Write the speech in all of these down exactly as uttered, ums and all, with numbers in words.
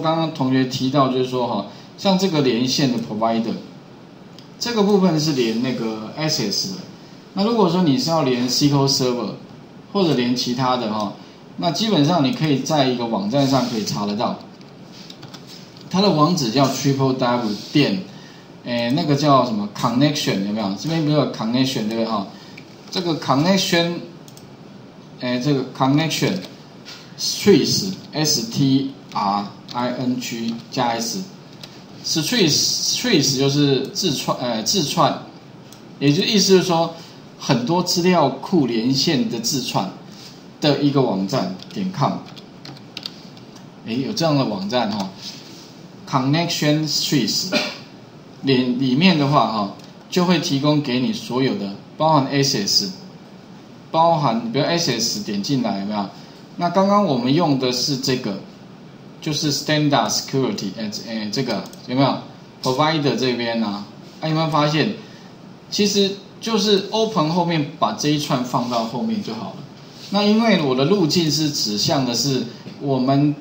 刚刚同学提到就是说哈，像这个连线的 provider， 这个部分是连那个 access 的。那如果说你是要连 S Q L Server 或者连其他的哈，那基本上你可以在一个网站上可以查得到，它的网址叫 Triple d o v b l e 点，诶那个叫什么 connection 有没有？这边不是有 connection 对不对哈？这个 connection， 诶这个 connection strings s t r i n g 加 s strings strings 就是字串呃字串。 也就意思是说，很多资料库连线的字串的一个网站点 com， 哎，有这样的网站哈、哦、，connection trees 里里面的话哈、哦，就会提供给你所有的，包含 access， 包含比如 access 点进来有没有？那刚刚我们用的是这个，就是 standard security， 哎哎这个有没有 provider 这边啊？哎、啊，有没有发现？ 其实就是 open 后面把这一串放到后面就好了。那因为我的路径是指向的是我们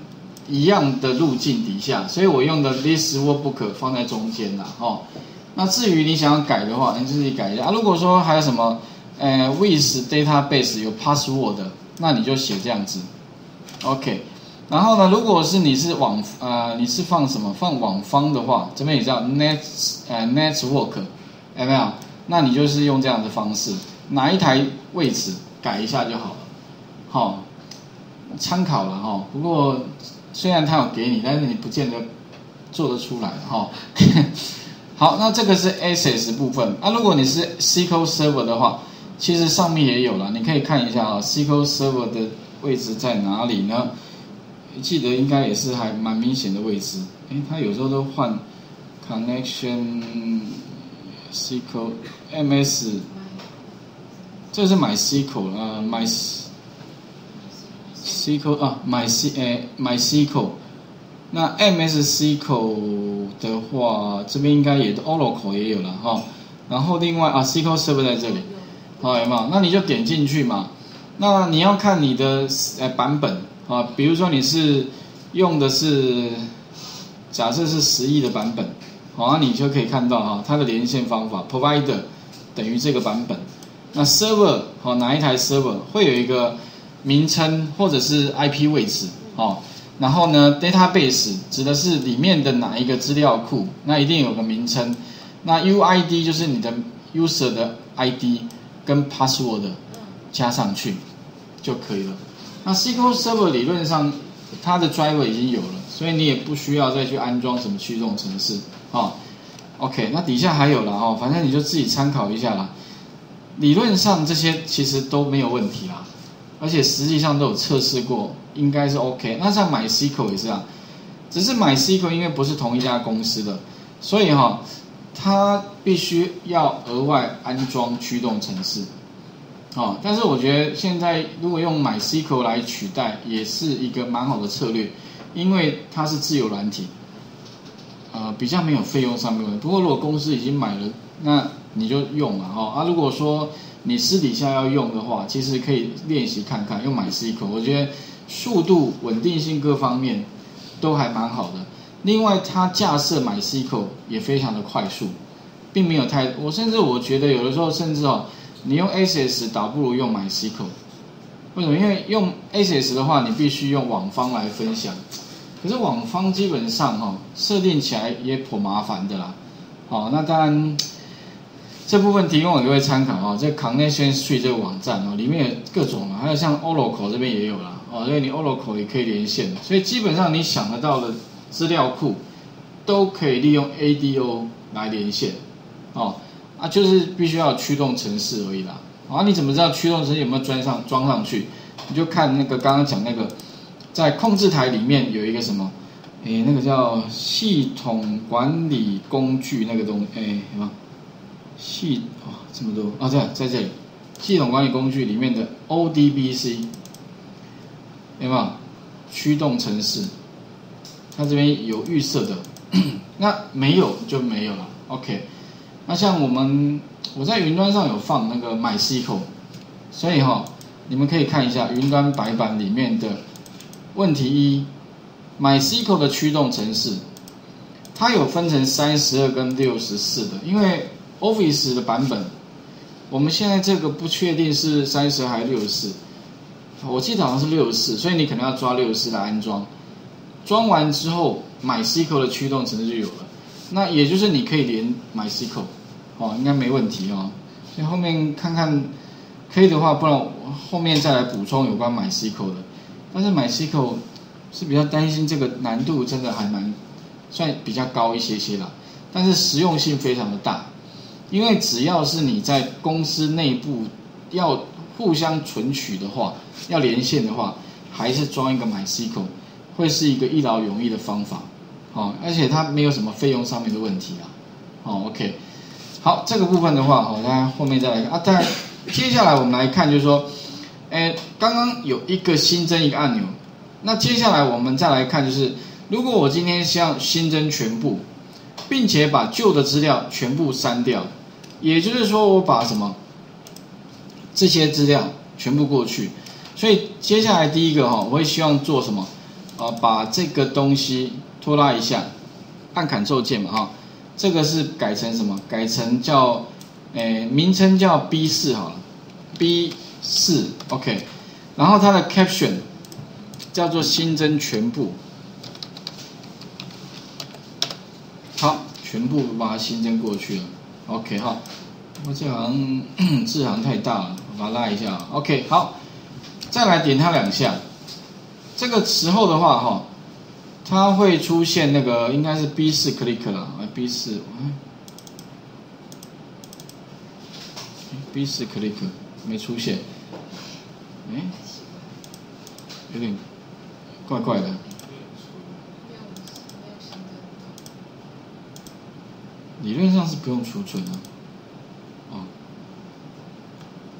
一样的路径底下，所以我用的 this workbook 放在中间啦，哦。那至于你想要改的话，你自己改一下啊。如果说还有什么，呃 ，with database 有 password 的，那你就写这样子 ，OK。然后呢，如果是你是网呃你是放什么放网方的话，这边也叫 net 呃 network， 有没有？ 那你就是用这样的方式，哪一台位置改一下就好了，好、哦，参考了哈、哦。不过虽然它有给你，但是你不见得做得出来哈。哦、好，那这个是 access 部分。那、啊、如果你是 S Q L Server 的话，其实上面也有了，你可以看一下啊、哦、，S Q L Server 的位置在哪里呢？记得应该也是还蛮明显的位置。诶，它有时候都换 connection。 S Q L M S， 这是 MySQL 啊 ，My SQL 啊 ，My C 诶 ，MySQL。那 M S S Q L 的话，这边应该也 Oracle 也有了哈、哦。然后另外啊 ，S Q L Server 在这里，好、哦、有没有？那你就点进去嘛。那你要看你的呃版本啊，比如说你是用的是假设是十亿的版本。 好，那你就可以看到哈，它的连线方法 ，provider 等于这个版本。那 server 好，哪一台 server 会有一个名称或者是 I P 位置哦。然后呢 ，database 指的是里面的哪一个资料库，那一定有个名称。那 U I D 就是你的 user 的 I D 跟 password 加上去就可以了。那 S Q L Server 理论上它的 driver 已经有了，所以你也不需要再去安装什么驱动程式。 哦 ，OK， 那底下还有了哦，反正你就自己参考一下啦。理论上这些其实都没有问题啦，而且实际上都有测试过，应该是 OK。那像 MySQL 也是啊，只是 MySQL 因为不是同一家公司的，所以哈、哦，它必须要额外安装驱动程式。哦，但是我觉得现在如果用 MySQL 来取代，也是一个蛮好的策略，因为它是自由软体。 呃，比较没有费用上面的。不过如果公司已经买了，那你就用了哈、哦。啊，如果说你私底下要用的话，其实可以练习看看，用MySQL，我觉得速度、稳定性各方面都还蛮好的。另外，它架设MySQL也非常的快速，并没有太……我甚至我觉得有的时候甚至哦，你用 S S 倒不如用MySQL。为什么？因为用 S S 的话，你必须用网方来分享。 可是网方基本上哦，设定起来也颇麻烦的啦。好、哦，那当然这部分提供给各位参考哦。这 Connection Street 这个网站哦，里面有各种啊，还有像 Oracle 这边也有啦。哦，所以你 Oracle 也可以连线，所以基本上你想得到的资料库都可以利用 A D O 来连线。哦，啊，就是必须要驱动程式而已啦。啊，你怎么知道驱动程式有没有装上装上去？你就看那个刚刚讲那个。 在控制台里面有一个什么，诶，那个叫系统管理工具那个东西，诶，什么？系哦这么多啊，对，在这里，系统管理工具里面的 O D B C 有没有？驱动程式，它这边有预设的，那没有就没有了。OK， 那像我们我在云端上有放那个MySQL，所以哈、哦，你们可以看一下云端白板里面的。 问题一， MySQL 的驱动程式，它有分成三十二跟六十四的，因为 Office 的版本，我们现在这个不确定是三十还是六十四，我记得好像是六十四，所以你可能要抓六十四来安装。装完之后 ，MySQL 的驱动程式就有了。那也就是你可以连 MySQL， 哦，应该没问题哦。所以后面看看可以的话，不然后面再来补充有关 MySQL 的。但是 MySQL 是比较担心这个难度真的还蛮算比较高一些些啦，但是实用性非常的大，因为只要是你在公司内部要互相存取的话，要连线的话，还是装一个 MySQL 会是一个一劳永逸的方法，哦，而且它没有什么费用上面的问题啊，哦 ，OK， 好，这个部分的话，哦，大家后面再来看啊，当然接下来我们来看就是说，哎，刚刚有一个新增一个按钮。那接下来我们再来看，就是如果我今天想新增全部，并且把旧的资料全部删掉，也就是说我把什么这些资料全部过去。所以接下来第一个哈，我会希望做什么？啊，把这个东西拖拉一下，按 Ctrl 键嘛哈。这个是改成什么？改成叫诶名称叫 B 四好了 ，B 四 OK， 然后它的 caption。叫做新增全部，好，全部把它新增过去了。OK 哈，我这好像字行太大了，我把它拉一下。OK 好，再来点它两下，这个时候的话哈，它会出现那个应该是 B 四 click 了 ，B 四 B 四 click 没出现，哎，有点。怪怪的，理论上是不用储存的，哦，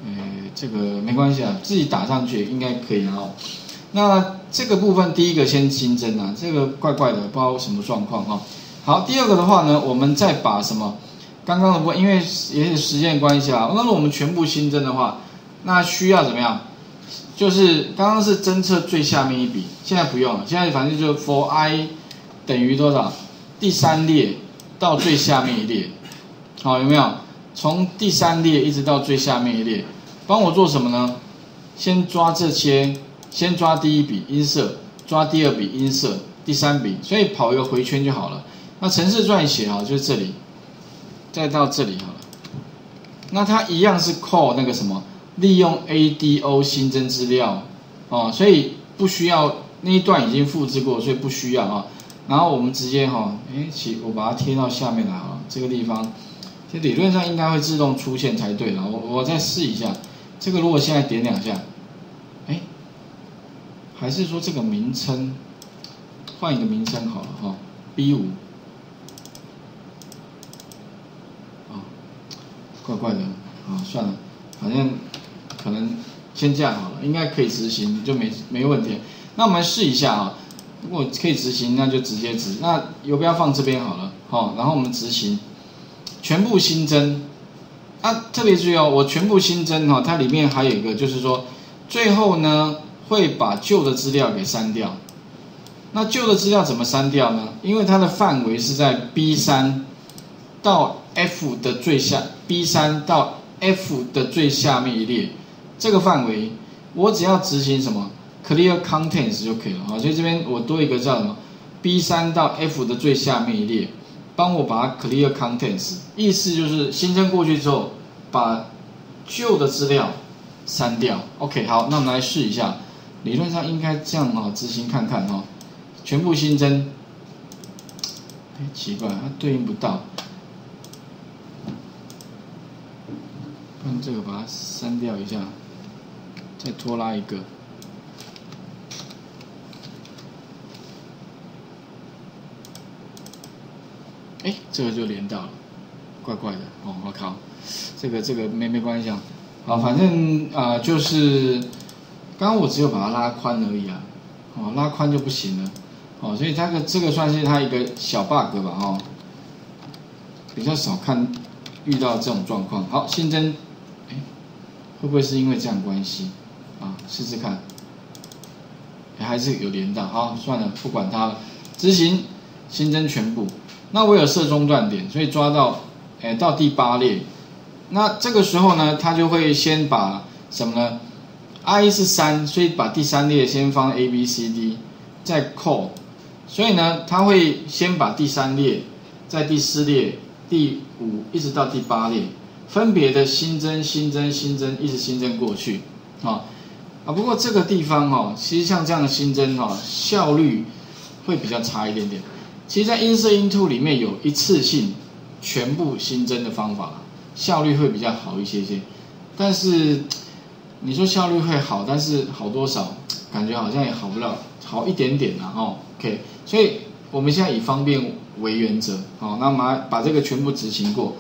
呃，这个没关系啊，自己打上去应该可以哦。那这个部分第一个先新增啊，这个怪怪的，不知道什么状况哈。好，第二个的话呢，我们再把什么刚刚的部分，因为也是时间关系啊，那如果我们全部新增的话，那需要怎么样？就是刚刚是侦测最下面一笔，现在不用了，现在反正就 for i 等于多少？第三列到最下面一列，好，有没有？从第三列一直到最下面一列，帮我做什么呢？先抓这些，先抓第一笔音色，抓第二笔音色，第三笔，所以跑一个回圈就好了。那程式撰写啊，就是这里，再到这里好了。那它一样是 call 那个什么？利用 A D O 新增资料，哦，所以不需要那一段已经复制过，所以不需要啊。然后我们直接哈，哎，起我把它贴到下面来啊，这个地方，这理论上应该会自动出现才对了。我我再试一下，这个如果现在点两下，哎，还是说这个名称换一个名称好了哈，哦，B 五，啊，怪怪的，啊，算了，反正。可能先这样好了，应该可以执行，就没没问题。那我们试一下啊，如果可以执行，那就直接执。那游标放这边好了，好，然后我们执行，全部新增。啊，特别注意哦，我全部新增哈，它里面还有一个就是说，最后呢会把旧的资料给删掉。那旧的资料怎么删掉呢？因为它的范围是在 B 三 到 F 的最下 ，B 三 到 F 的最下面一列。这个范围，我只要执行什么 clear contents 就可以了啊，所以这边我多一个叫什么 B 三 到 F 的最下面一列，帮我把它 clear contents， 意思就是新增过去之后，把旧的资料删掉。OK， 好，那我们来试一下，理论上应该这样啊，执行看看哦，全部新增，哎，奇怪，它对应不到，用这个把它删掉一下。再拖拉一个，哎，这个就连到了，怪怪的哦！我靠，这个这个没没关系啊，好，反正啊、呃、就是，刚刚我只有把它拉宽而已啊，哦，拉宽就不行了，哦，所以它个这个算是它一个小 bug 吧，哦，比较少看遇到这种状况。好，新增，哎，会不会是因为这样关系？啊，试试看。哎，还是有连到。好，算了，不管它了。执行，新增全部。那我有设中断点，所以抓到，哎，到第八列。那这个时候呢，它就会先把什么呢 ？i 是三，所以把第三列先放 a b c d， 再扣。所以呢，它会先把第三列，在第四列、第五一直到第八列，分别的新增、新增、新增，一直新增过去。啊啊，不过这个地方哦，其实像这样的新增哦，效率会比较差一点点。其实，在 insert into 里面有一次性全部新增的方法，效率会比较好一些些。但是你说效率会好，但是好多少，感觉好像也好不了，好一点点啦哦。OK， 所以我们现在以方便为原则，好，那把把这个全部执行过，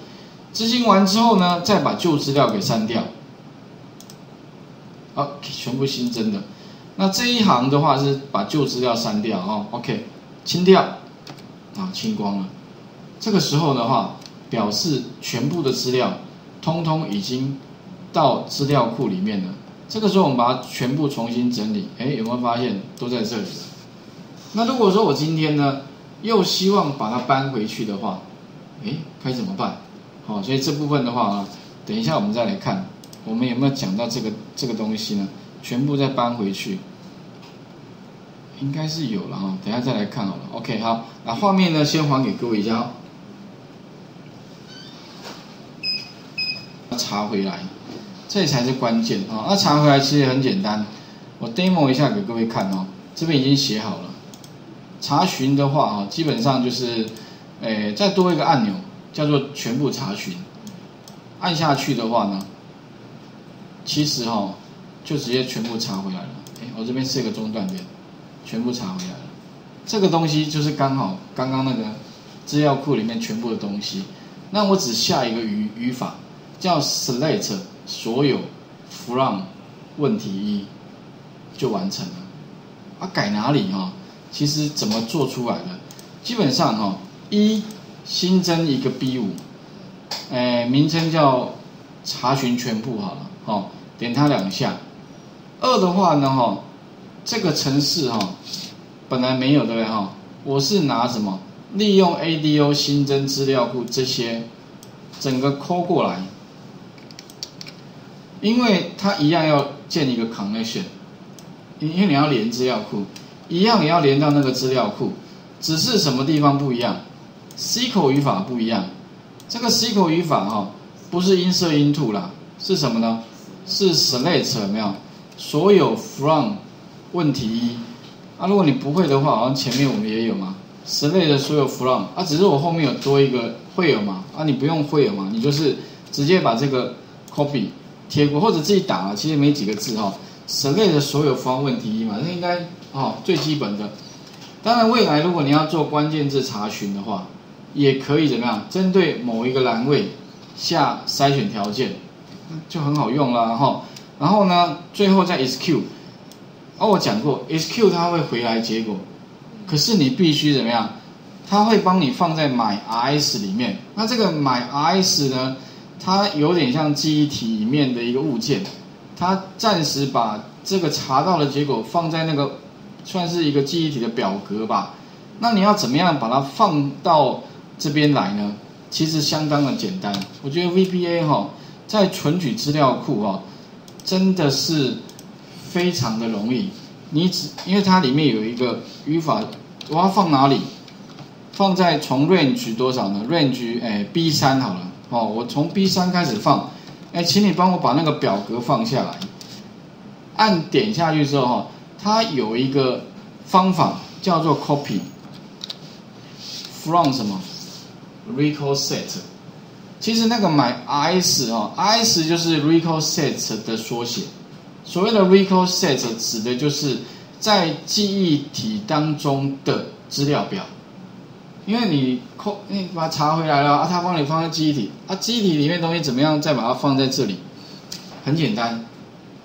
执行完之后呢，再把旧资料给删掉。 好，全部新增的。那这一行的话是把旧资料删掉哦 ，OK， 清掉啊，清光了。这个时候的话，表示全部的资料通通已经到资料库里面了。这个时候我们把它全部重新整理，哎，有没有发现都在这里？那如果说我今天呢又希望把它搬回去的话，哎，该怎么办？好、哦，所以这部分的话啊，等一下我们再来看。 我们有没有讲到这个这个东西呢？全部再搬回去，应该是有了哈、哦。等一下再来看好了。OK， 好，那画面呢，先还给各位一下、哦。查回来，这才是关键啊、哦！那查回来其实很简单，我 demo 一下给各位看哦。这边已经写好了。查询的话啊、哦，基本上就是，诶，再多一个按钮叫做全部查询，按下去的话呢。 其实哈、哦，就直接全部查回来了。哎，我这边是一个中断点，全部查回来了。这个东西就是刚好刚刚那个资料库里面全部的东西。那我只下一个语语法，叫 select 所有 from 问题一就完成了。啊，改哪里哈、哦？其实怎么做出来的？基本上哈、哦，一新增一个 B 五，哎，名称叫查询全部好了。 哦，点它两下。二的话呢，哈、哦，这个程式哈、哦，本来没有对不对哈、哦？我是拿什么？利用 A D O 新增资料库这些，整个抠过来。因为它一样要建一个 connection， 因为你要连资料库，一样也要连到那个资料库，只是什么地方不一样 ？S Q L 语法不一样。这个 S Q L 语法哈、哦，不是 insert into 啦，是什么呢？ 是 select 有没有？所有 from 问题一啊，如果你不会的话，好像前面我们也有嘛 ，select 所有 from 啊，只是我后面有多一个会有嘛啊，你不用会有嘛，你就是直接把这个 copy 贴过或者自己打了，其实没几个字哈、哦、，select 所有 from 问题一嘛，那应该哦最基本的。当然未来如果你要做关键字查询的话，也可以怎么样？针对某一个栏位下筛选条件。 就很好用啦，哈。然后呢，最后再 S Q， 哦，我讲过 S Q 它会回来结果，可是你必须怎么样？它会帮你放在 My R S 里面。那这个 My R S 呢，它有点像记忆体里面的一个物件，它暂时把这个查到的结果放在那个算是一个记忆体的表格吧。那你要怎么样把它放到这边来呢？其实相当的简单，我觉得 V B A 哈。 在存取资料库哦，真的是非常的容易。你只因为它里面有一个语法，我要放哪里？放在从 range 多少呢 ？range 哎 B 三好了哦，我从 B 三开始放。哎，请你帮我把那个表格放下来。按点下去之后哈，它有一个方法叫做 copy from 什么 recall set。 其实那个 My R S 哦 ，R S 就是 recall set 的缩写。所谓的 recall set 指的就是在记忆体当中的资料表，因为你扣你把它查回来了啊，它帮你放在记忆体啊，记忆体里面东西怎么样，再把它放在这里，很简单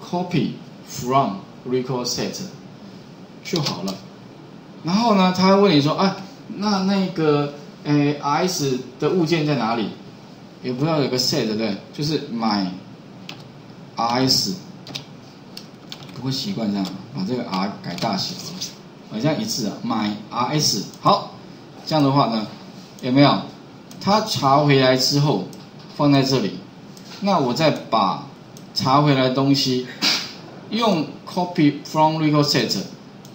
，copy from recall set 就好了。然后呢，他会问你说啊，那那个诶 R S 的物件在哪里？ 也不知道有个 set 对不对？就是 my R S， 不不过习惯这样，把这个 R 改大写，好像一次啊 ，MyRS 好，这样的话呢，有没有？它查回来之后放在这里，那我再把查回来的东西用 copy from recordset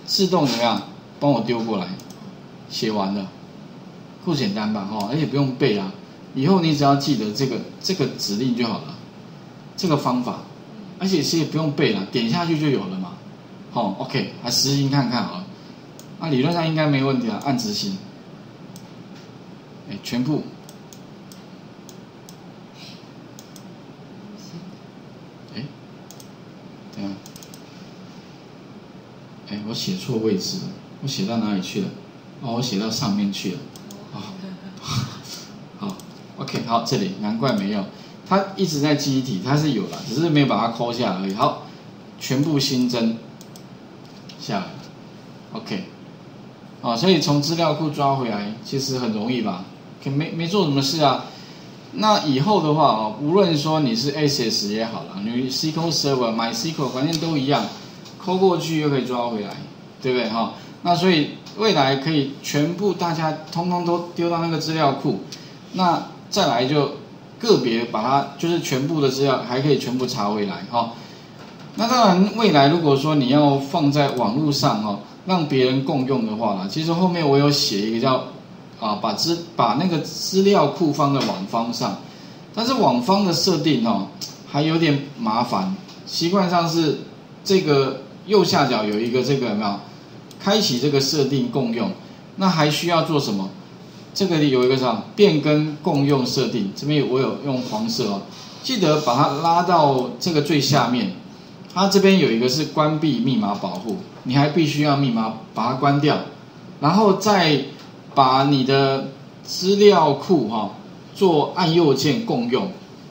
自动怎么样帮我丢过来，写完了，够简单吧？哦，而且不用背啊，以后你只要记得这个这个指令就好了，这个方法。 而且其实也不用背了，点下去就有了嘛。好、哦、，OK， 来实行看看好了。啊，理论上应该没问题啊，按执行。哎，全部。哎，等下。哎，我写错位置了，我写到哪里去了？哦，我写到上面去了。哦、好，好 ，OK， 好，这里难怪没有。 它一直在记忆体，它是有了，只是没有把它抠下来而已。好，全部新增下来 ，OK， 啊、哦，所以从资料库抓回来其实很容易吧？可没没做什么事啊。那以后的话哦，无论说你是 S S 也好了，你 S Q L Server、MySQL 反正都一样，抠过去又可以抓回来，对不对哈、哦？那所以未来可以全部大家通通都丢到那个资料库，那再来就。 个别把它就是全部的资料还可以全部查回来哦。那当然，未来如果说你要放在网络上哦，让别人共用的话啦，其实后面我有写一个叫啊，把资把那个资料库放在网方上，但是网方的设定哦还有点麻烦，习惯上是这个右下角有一个这个有没有？开启这个设定共用，那还需要做什么？ 这个有一个什么变更共用设定，这边我有用黄色哦，记得把它拉到这个最下面。它这边有一个是关闭密码保护，你还必须要密码把它关掉，然后再把你的资料库哈、哦、做按右键共用。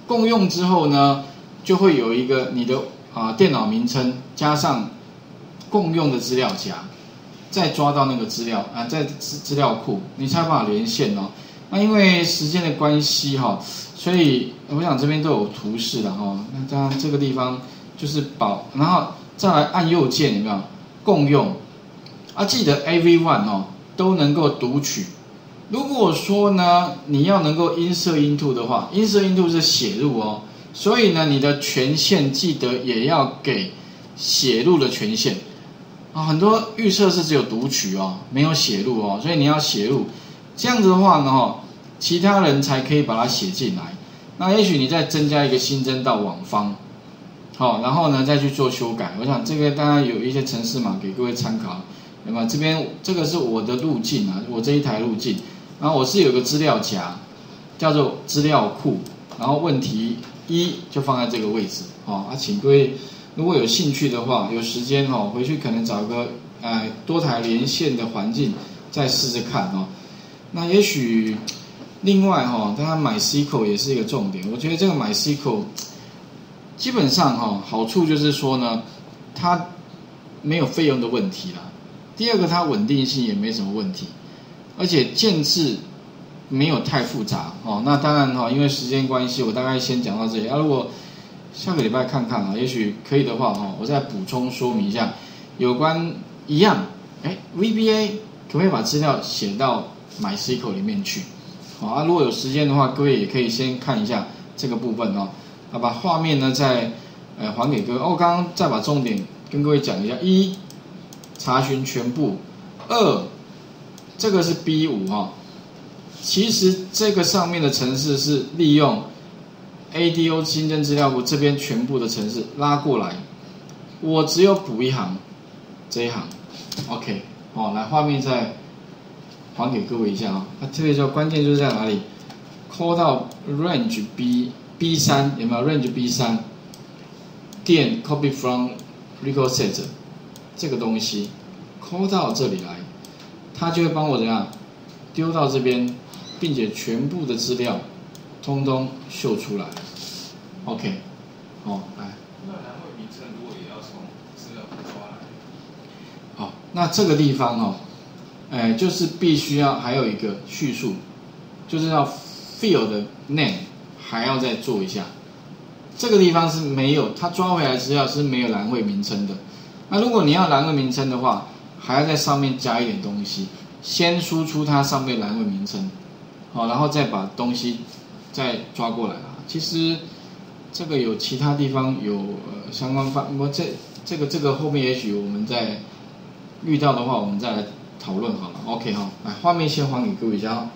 共用之后呢，就会有一个你的啊电脑名称加上共用的资料夹。 再抓到那个资料啊，在资资料库，你才有办法连线哦。那因为时间的关系哈、哦，所以我想这边都有图示的哈、哦。那当然这个地方就是保，然后再来按右键，有没有共用？啊，记得 everyone 哦都能够读取。如果说呢你要能够 insert into 的话 ，insert into 是写入哦，所以呢你的权限记得也要给写入的权限。 啊、哦，很多预测是只有读取哦，没有写入哦，所以你要写入，这样子的话呢、哦，其他人才可以把它写进来。那也许你再增加一个新增到网方，好、哦，然后呢再去做修改。我想这个当然有一些程式码给各位参考。那么这边这个是我的路径啊，我这一台路径，然后我是有个资料夹，叫做资料库，然后问题一就放在这个位置哦。啊，请各位。 如果有兴趣的话，有时间哦，回去可能找个呃多台连线的环境再试试看哦。那也许另外哈、哦，大家买 S Q L 也是一个重点。我觉得这个买 S Q L 基本上哈、哦，好处就是说呢，它没有费用的问题啦。第二个，它稳定性也没什么问题，而且建制没有太复杂哦。那当然哈、哦，因为时间关系，我大概先讲到这里啊。如果 下个礼拜看看啊，也许可以的话哈，我再补充说明一下有关一样，哎 ，V B A 可不可以把资料写到 MySQL 里面去？好啊，如果有时间的话，各位也可以先看一下这个部分哦。好，把画面呢再呃还给各位。哦，刚刚再把重点跟各位讲一下：一、查询全部；二、这个是 B 五 哈，其实这个上面的程式是利用。 A D O 新增资料库这边全部的程式拉过来，我只有补一行，这一行 ，OK， 哦，来画面再还给各位一下啊、哦。特别说关键就是在哪里 ，call 到 range B B 三有没有 range B 三， 点 copy from recall set 这个东西 call 到这里来，它就会帮我怎样丢到这边，并且全部的资料。 通通秀出来 ，OK， 哦，来。那栏位名称如果也要从资料库抓来。好，那这个地方哦，哎，就是必须要还有一个叙述，就是要 field name 还要再做一下。这个地方是没有，它抓回来资料是没有栏位名称的，那如果你要栏位名称的话，还要在上面加一点东西，先输出它上面栏位名称，好，然后再把东西再抓过来啊。其实这个有其他地方有呃相关方，我这这个这个后面也许我们再遇到的话，我们再来讨论好了。OK 哈，来画面先还给各位一下哦。